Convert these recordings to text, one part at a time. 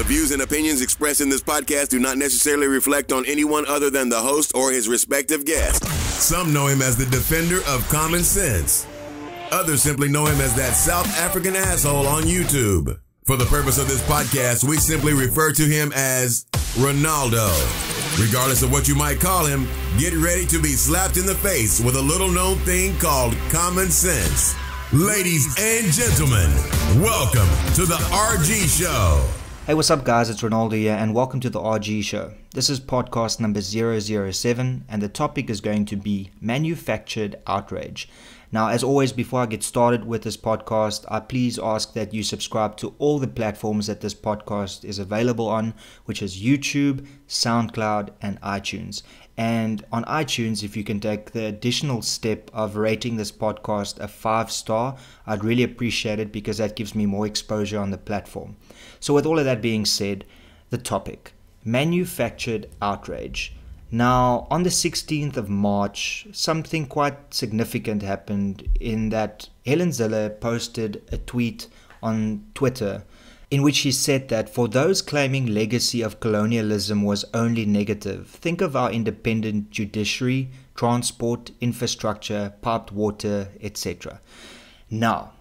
The views and opinions expressed in this podcast do not necessarily reflect on anyone other than the host or his respective guest. Some know him as the defender of common sense. Others simply know him as that South African asshole on YouTube. For the purpose of this podcast, we simply refer to him as Ronaldo. Regardless of what you might call him, get ready to be slapped in the face with a little-known thing called common sense. Ladies and gentlemen, welcome to the RG Show. Hey, what's up guys, it's Ronaldo here and welcome to the RG Show. This is podcast number 007 and the topic is going to be manufactured outrage. Now, as always, before I get started with this podcast, I please ask that you subscribe to all the platforms that this podcast is available on, which is YouTube, SoundCloud, and iTunes. And on iTunes, if you can take the additional step of rating this podcast a 5-star, I'd really appreciate it because that gives me more exposure on the platform. So with all of that being said, the topic, manufactured outrage. Now, on the 16th of March, something quite significant happened in that Helen Zille posted a tweet on Twitter in which she said that for those claiming legacy of colonialism was only negative, think of our independent judiciary, transport, infrastructure, piped water, etc. Now,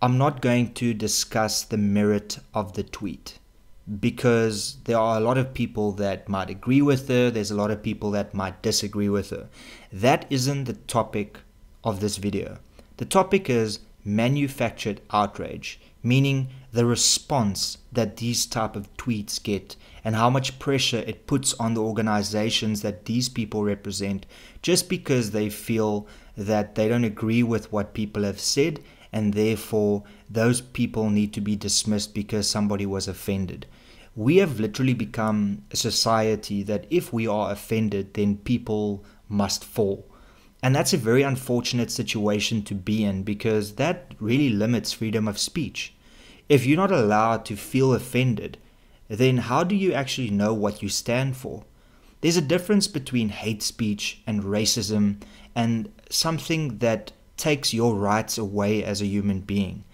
I'm not going to discuss the merit of the tweet because there are a lot of people that might agree with her, there's a lot of people that might disagree with her. That isn't the topic of this video. The topic is manufactured outrage, meaning the response that these type of tweets get and how much pressure it puts on the organizations that these people represent just because they feel that they don't agree with what people have said and therefore those people need to be dismissed because somebody was offended. We have literally become a society that if we are offended, then people must fall. And that's a very unfortunate situation to be in because that really limits freedom of speech. If you're not allowed to feel offended, then how do you actually know what you stand for? There's a difference between hate speech and racism and something that takes your rights away as a human being.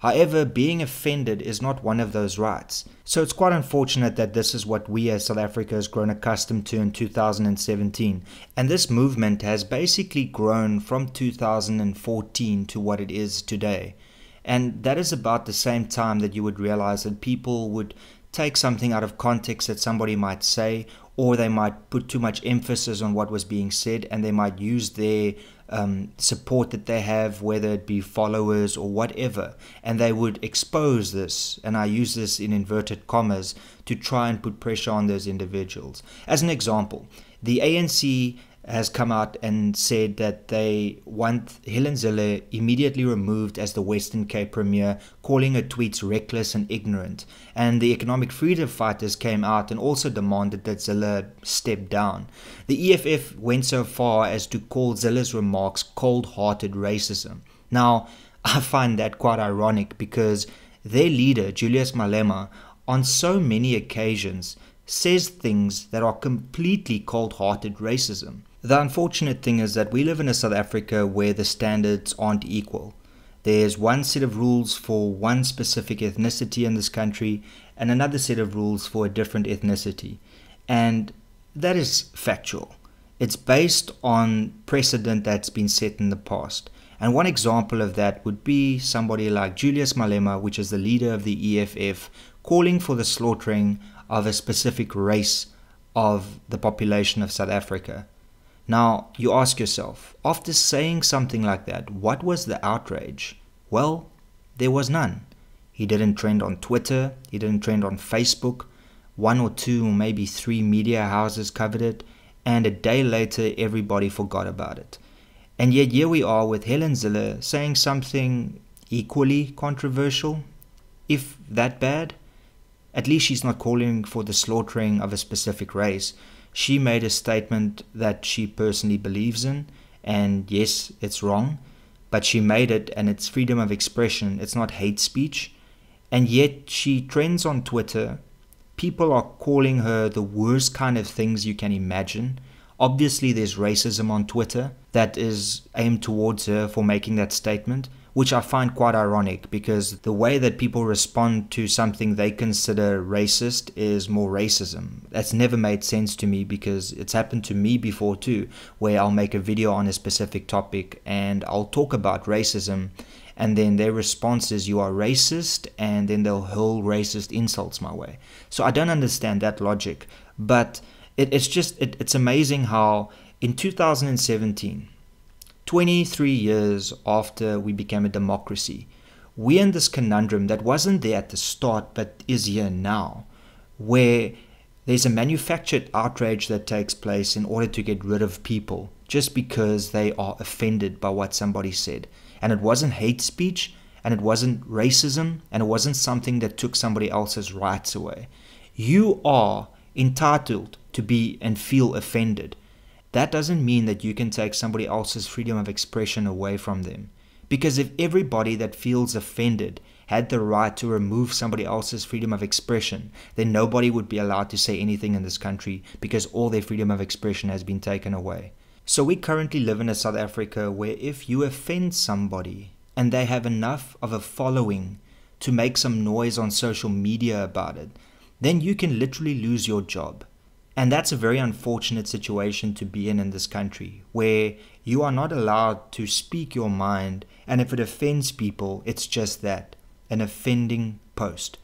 However, being offended is not one of those rights. So it's quite unfortunate that this is what we as South Africa has grown accustomed to in 2017. And this movement has basically grown from 2014 to what it is today. And that is about the same time that you would realize that people would take something out of context that somebody might say, or they might put too much emphasis on what was being said, and they might use their support that they have, whether it be followers or whatever, and they would expose this, and I use this in inverted commas, to try and put pressure on those individuals. As an example, the ANC has come out and said that they want Helen Zille immediately removed as the Western Cape Premier, calling her tweets reckless and ignorant. And the economic freedom fighters came out and also demanded that Zille step down. The EFF went so far as to call Zille's remarks cold-hearted racism. Now, I find that quite ironic because their leader, Julius Malema, on so many occasions says things that are completely cold-hearted racism. The unfortunate thing is that we live in a South Africa where the standards aren't equal. There's one set of rules for one specific ethnicity in this country and another set of rules for a different ethnicity. And that is factual. It's based on precedent that's been set in the past. And one example of that would be somebody like Julius Malema, which is the leader of the EFF, calling for the slaughtering of a specific race of the population of South Africa. Now, you ask yourself, after saying something like that, what was the outrage? Well, there was none. He didn't trend on Twitter, he didn't trend on Facebook, 1 or 2 or maybe 3 media houses covered it, and a day later everybody forgot about it. And yet here we are with Helen Zille saying something equally controversial, if that bad. At least she's not calling for the slaughtering of a specific race. She made a statement that she personally believes in, and yes, it's wrong, but she made it and it's freedom of expression, it's not hate speech. And yet she trends on Twitter, people are calling her the worst kind of things you can imagine. Obviously there's racism on Twitter that is aimed towards her for making that statement, which I find quite ironic, because the way that people respond to something they consider racist is more racism. That's never made sense to me, because it's happened to me before too, where I'll make a video on a specific topic and I'll talk about racism, and then their response is, you are racist, and then they'll hurl racist insults my way. So I don't understand that logic, but it's amazing how in 2017, 23 years after we became a democracy, we're in this conundrum that wasn't there at the start but is here now, where there's a manufactured outrage that takes place in order to get rid of people just because they are offended by what somebody said. And it wasn't hate speech, and it wasn't racism, and it wasn't something that took somebody else's rights away. You are entitled to be and feel offended. That doesn't mean that you can take somebody else's freedom of expression away from them. Because if everybody that feels offended had the right to remove somebody else's freedom of expression, then nobody would be allowed to say anything in this country, because all their freedom of expression has been taken away. So we currently live in a South Africa where if you offend somebody and they have enough of a following to make some noise on social media about it, then you can literally lose your job. And that's a very unfortunate situation to be in this country, where you are not allowed to speak your mind, and if it offends people, it's just that, an offending post.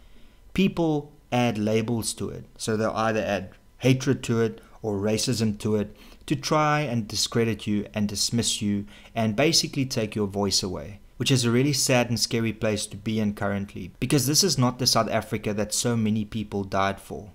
People add labels to it, so they'll either add hatred to it or racism to it to try and discredit you and dismiss you and basically take your voice away, which is a really sad and scary place to be in currently, because this is not the South Africa that so many people died for.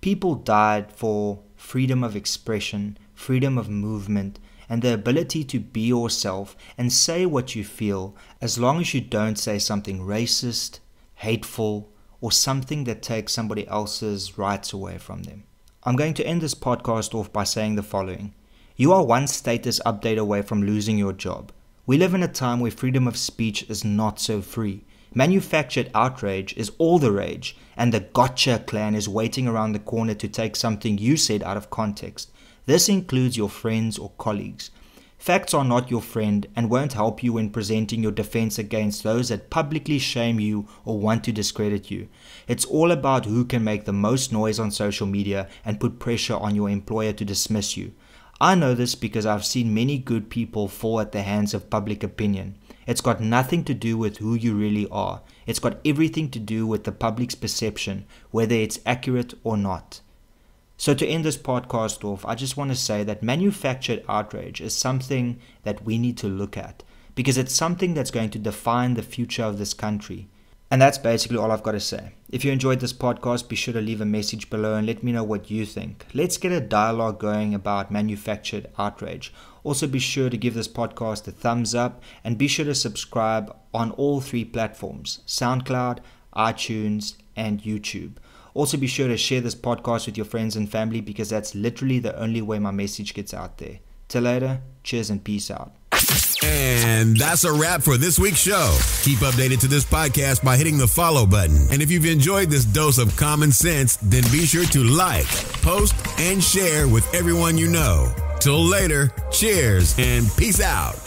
People died for freedom of expression, freedom of movement, and the ability to be yourself and say what you feel, as long as you don't say something racist, hateful, or something that takes somebody else's rights away from them. I'm going to end this podcast off by saying the following. You are one status update away from losing your job. We live in a time where freedom of speech is not so free. Manufactured outrage is all the rage, and the gotcha clan is waiting around the corner to take something you said out of context. This includes your friends or colleagues. Facts are not your friend and won't help you when presenting your defense against those that publicly shame you or want to discredit you. It's all about who can make the most noise on social media and put pressure on your employer to dismiss you. I know this because I've seen many good people fall at the hands of public opinion. It's got nothing to do with who you really are. It's got everything to do with the public's perception, whether it's accurate or not. So to end this podcast off, I just want to say that manufactured outrage is something that we need to look at, because it's something that's going to define the future of this country. And that's basically all I've got to say. If you enjoyed this podcast, be sure to leave a message below and let me know what you think. Let's get a dialogue going about manufactured outrage. Also, be sure to give this podcast a thumbs up, and be sure to subscribe on all three platforms: SoundCloud, iTunes, and YouTube. Also, be sure to share this podcast with your friends and family, because that's literally the only way my message gets out there. Till later, cheers and peace out. And that's a wrap for this week's show. Keep updated to this podcast by hitting the follow button. And if you've enjoyed this dose of common sense, then be sure to like, post, and share with everyone you know. Till later, cheers and peace out.